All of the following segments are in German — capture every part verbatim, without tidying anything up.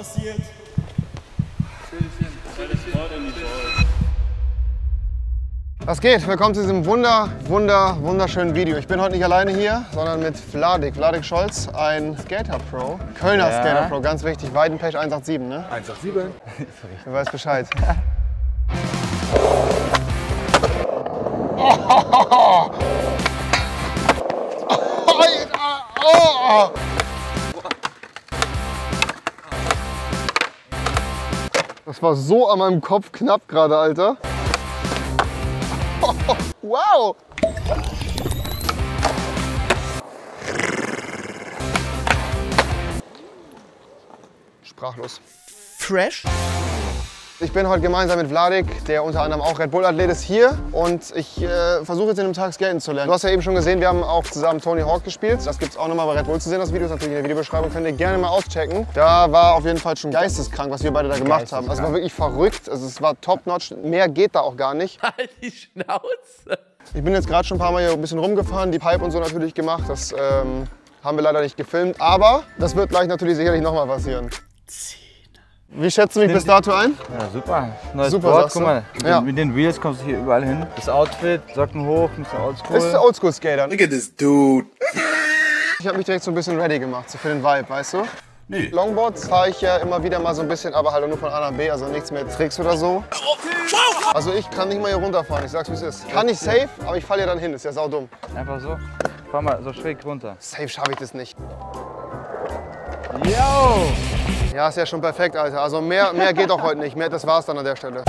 passiert. Was geht? Willkommen zu diesem wunder, wunder, wunderschönen Video. Ich bin heute nicht alleine hier, sondern mit Vladik. Vladik Scholz, ein Skater-Pro. Kölner ja. Skater-Pro, ganz wichtig. Weidenpech eins acht sieben, ne? eins acht sieben. Du weißt Bescheid. Oh. Oh. Das war so an meinem Kopf knapp gerade, Alter. Oh. Wow! Sprachlos. Fresh? Ich bin heute gemeinsam mit Vladik, der unter anderem auch Red Bull Athlet ist, hier und ich äh, versuche jetzt in einem Tag skaten zu lernen. Du hast ja eben schon gesehen, wir haben auch zusammen Tony Hawk gespielt. Das gibt es auch nochmal bei Red Bull zu sehen, das Video ist natürlich in der Videobeschreibung, könnt ihr gerne mal auschecken. Da war auf jeden Fall schon geisteskrank, was wir beide da gemacht haben. Also war wirklich verrückt, also es war top-notch, mehr geht da auch gar nicht. Halt die Schnauze! Ich bin jetzt gerade schon ein paar Mal hier ein bisschen rumgefahren, die Pipe und so natürlich gemacht, das ähm, haben wir leider nicht gefilmt, aber das wird gleich natürlich sicherlich nochmal passieren. Wie schätzt du mich bis dato ein? Ja, super. Neues super, Board, guck mal. Ja. Mit den Wheels kommst du hier überall hin. Das Outfit, Socken hoch, ein bisschen Oldschool. Das ist Oldschool-Skater. Look at this dude. Ich habe mich direkt so ein bisschen ready gemacht, so für den Vibe, weißt du? Nee. Longboards fahre ich ja immer wieder mal so ein bisschen, aber halt nur von A nach B, also nichts mehr Tricks oder so. Also ich kann nicht mal hier runterfahren, ich sag's wie es ist. Kann ich safe, aber ich falle ja dann hin, ist ja saudumm. Einfach so, fahr mal so schräg runter. Safe schaffe ich das nicht. Yo! Ja, ist ja schon perfekt, Alter. Also mehr, mehr geht auch heute nicht. Mehr, das war's dann an der Stelle.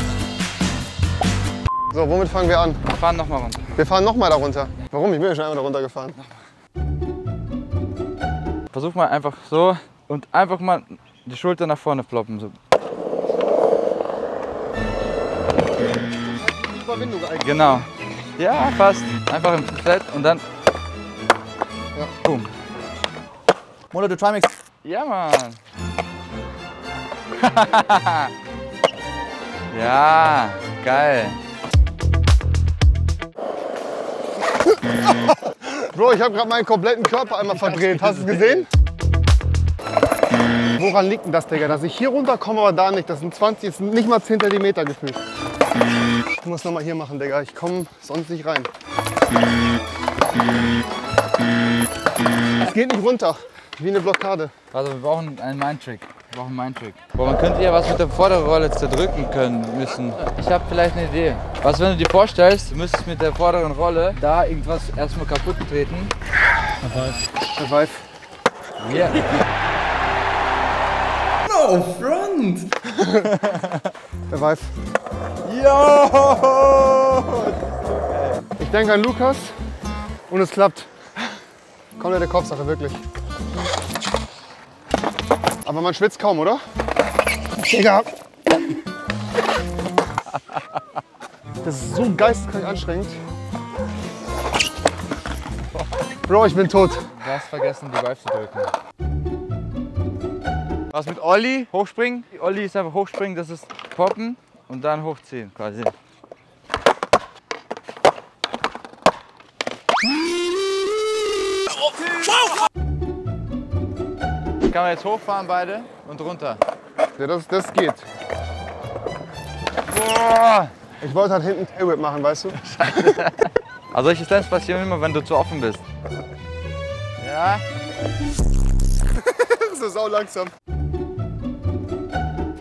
So, womit fangen wir an? Wir fahren nochmal runter. Wir fahren nochmal da runter. Warum? Ich bin ja schon einmal da runter gefahren. Versuch mal einfach so und einfach mal die Schulter nach vorne ploppen. So. Genau. Ja, fast. Einfach im Flat und dann. Ja. Boom. Mola, du Trimix. Ja, Mann. Ja, geil. Bro, ich habe gerade meinen kompletten Körper einmal verdreht. Hast du es gesehen? Woran liegt denn das, Digga? Dass ich hier runterkomme, aber da nicht. Das sind zwanzig, jetzt nicht mal zehn Zentimeter gefühlt. Ich muss nochmal hier machen, Digga. Ich komme sonst nicht rein. Es geht nicht runter. Wie eine Blockade. Also wir brauchen einen Mindtrick. Wir brauchen einen Mindtrick. Boah, man könnte ja was mit der Vorderrolle zerdrücken können müssen. Ich habe vielleicht eine Idee. Was, wenn du dir vorstellst, du müsstest mit der vorderen Rolle da irgendwas erstmal kaputt treten. Survive. Ja. Yeah. No front! Survive. Yo! Ich denke an Lukas und es klappt. Komplette Kopfsache, wirklich. Aber man schwitzt kaum, oder? Digga! Das ist so geisteskrank anstrengend. Bro, ich bin tot. Du hast vergessen, die Vibe zu drücken. Was mit Olli? Hochspringen? Olli ist einfach hochspringen, das ist poppen und dann hochziehen quasi. Kann man jetzt hochfahren beide und runter. Ja, das, das geht. Boah. Ich wollte halt hinten Tailwhip machen, weißt du? Scheiße. Also solche Slams passieren immer, wenn du zu offen bist. Ja. So sau langsam.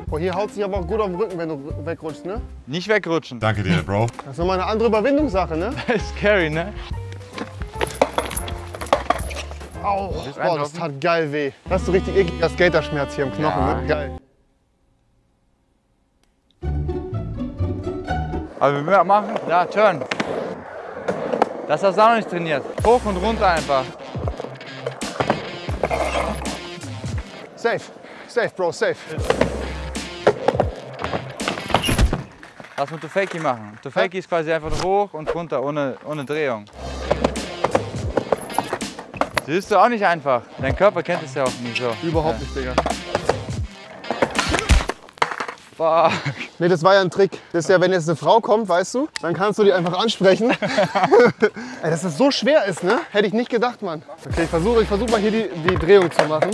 Boah, hier haut sich aber auch gut auf den Rücken, wenn du wegrutschst, ne? Nicht wegrutschen. Danke dir, Bro. Das ist nochmal eine andere Überwindungssache, ne? Das ist scary, ne? Au, boah, das tat geil weh. Das ist so richtig ekliger Skaterschmerz hier im Knochen, ja, ne? Geil. Aber wir machen, ja, Turn. Das hast du auch noch nicht trainiert. Hoch und runter einfach. Safe, safe, Bro, safe. Lass mit Tofeki machen. Tofeki ist quasi einfach hoch und runter, ohne, ohne Drehung. Das ist doch auch nicht einfach. Dein Körper kennt es ja auch nicht so. Überhaupt ja. nicht, Digga. Boah. Nee, das war ja ein Trick. Das ist ja, wenn jetzt eine Frau kommt, weißt du, dann kannst du die einfach ansprechen. Ey, dass das so schwer ist, ne? Hätte ich nicht gedacht, Mann. Okay, ich versuche ich versuch mal hier die, die Drehung zu machen.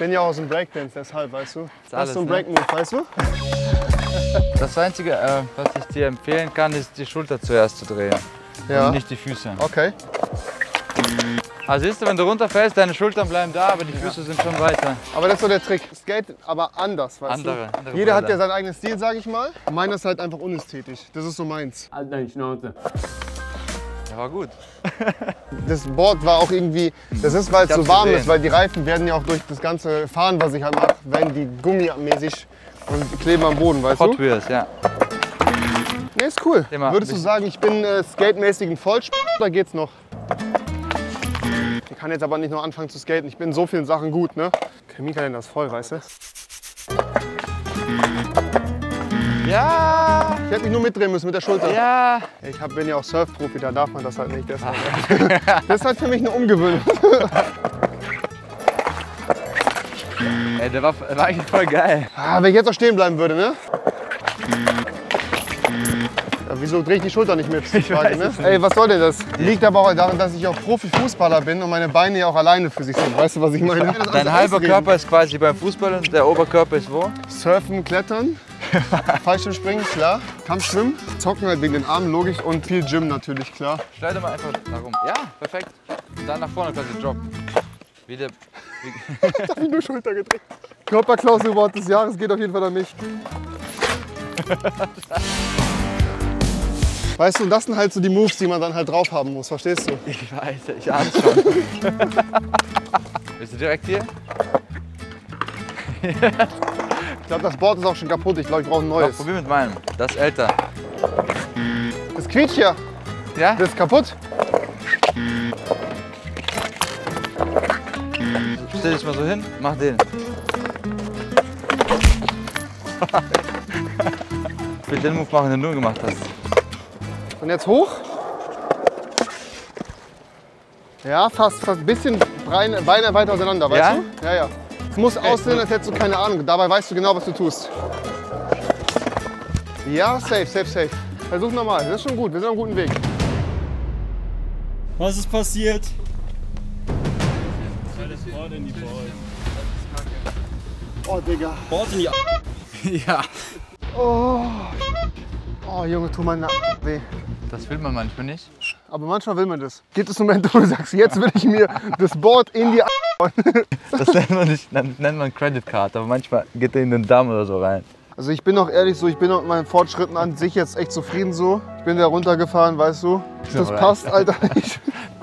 bin ja auch aus dem Breakdance, deshalb, weißt du. Das, das ist so ein Breakmove, ne? Weißt du? Das Einzige, äh, was ich dir empfehlen kann, ist, die Schulter zuerst zu drehen. Ja. Und nicht die Füße. Okay. Also siehst du, wenn du runterfällst, deine Schultern bleiben da, aber die Füße ja. sind schon weiter. Aber das ist so der Trick. Skate, aber anders, weißt andere, du? Andere Jeder Bruder. hat ja seinen eigenen Stil, sag ich mal. Meiner ist halt einfach unästhetisch. Das ist so meins. Alter, deine Schnauze. War gut. Das Board war auch irgendwie, das ist, weil es so warm gesehen. ist, weil die Reifen werden ja auch durch das ganze Fahren, was ich halt mache, werden die gummimäßig und kleben am Boden, weißt Hot du? Hot Wheels, ja. Ne, ist cool. Thema Würdest du sagen, ich bin äh, skatemäßig ein Vollsp***, da geht's noch? Ich kann jetzt aber nicht nur anfangen zu skaten, ich bin in so vielen Sachen gut, ne? Chemiekalender ist voll, weißt du? Ja! Ich hätte mich nur mitdrehen müssen mit der Schulter. Ja! Ich hab, bin ja auch Surfprofi, da darf man das halt nicht. Das, ah. das ist halt für mich eine Umgewöhnung. Ey, der war, war eigentlich voll geil. Ah, wenn ich jetzt auch stehen bleiben würde, ne? Ja, wieso drehe ich die Schulter nicht mit? Ich Frage, weiß ne? nicht. Ey, was soll denn das? Liegt aber auch daran, dass ich auch Profi-Fußballer bin und meine Beine ja auch alleine für sich sind. Weißt du, was ich meine? Dein halber Körper ist quasi beim Fußball und der Oberkörper ist wo? Surfen, Klettern. Fallschirmspringen, klar. Kampfschwimmen, zocken halt wegen den Armen, logisch. Und viel Gym natürlich, klar. Schneide mal einfach da rum. Ja, perfekt. Dann nach vorne quasi Drop. Wieder. Ich hab nur Schulter gedreht. Körperklausel-Wort des Jahres geht auf jeden Fall an mich. Weißt du, das sind halt so die Moves, die man dann halt drauf haben muss, verstehst du? Ich weiß, ich ahne es schon. Bist du direkt hier? Ich glaube, das Board ist auch schon kaputt. Ich glaube, ich brauche ein neues. Doch, probier mit meinem. Das ist älter. Das quietscht hier. Ja? Das ist kaputt. Stell dich mal so hin, mach den. Ich will den Move machen, den du gemacht hast. Und jetzt hoch. Ja, fast, fast ein bisschen Beine weiter auseinander, weißt ja? du? Ja, ja. Es muss okay, aussehen, als hättest du keine Ahnung. Dabei weißt du genau, was du tust. Ja, safe, safe, safe. Versuch nochmal. Das ist schon gut. Wir sind auf einem guten Weg. Was ist passiert? Das Board in die Ball. Oh, Digga. Board in die A. Ja. Oh. Oh, Junge, tu meine A weh. Das will man manchmal nicht. Aber manchmal will man das. Gibt es Momente, wo du sagst, jetzt will ich mir das Board in die A. Das nennt man nicht, nennt man Credit Card, aber manchmal geht er in den Damm oder so rein. Also ich bin auch ehrlich so, ich bin auch mit meinen Fortschritten an sich jetzt echt zufrieden so. Ich bin da runtergefahren, weißt du. Das passt, Alter. Ich,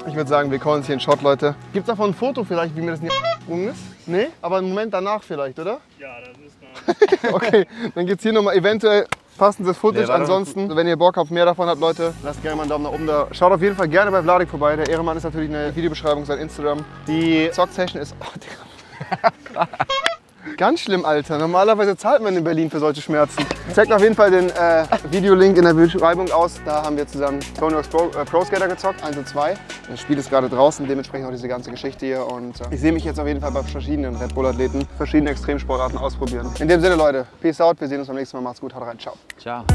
ich würde sagen, wir kommen uns hier in Shot, Leute. Gibt's davon ein Foto vielleicht, wie mir das in die gesprungen ist? Nee? Aber einen Moment danach vielleicht, oder? Ja, das ist mal. Okay, dann gibt's hier nochmal eventuell passendes Footage. Ansonsten, wenn ihr Bock auf mehr davon habt, Leute, lasst gerne mal einen Daumen nach oben da. Schaut auf jeden Fall gerne bei Vladik vorbei. Der Ehrenmann ist natürlich in der Videobeschreibung, sein Instagram. Die Zock-Session ist... Oh, Digga. Ganz schlimm, Alter. Normalerweise zahlt man in Berlin für solche Schmerzen. Checkt auf jeden Fall den äh, Videolink in der Beschreibung aus. Da haben wir zusammen Tony Hawk's Pro, äh, Pro Skater gezockt, eins und zwei. Das Spiel ist gerade draußen, dementsprechend auch diese ganze Geschichte hier. Und äh, ich sehe mich jetzt auf jeden Fall bei verschiedenen Red Bull Athleten, verschiedene Extremsportarten ausprobieren. In dem Sinne, Leute, peace out. Wir sehen uns beim nächsten Mal. Macht's gut, haut rein, ciao. Ciao.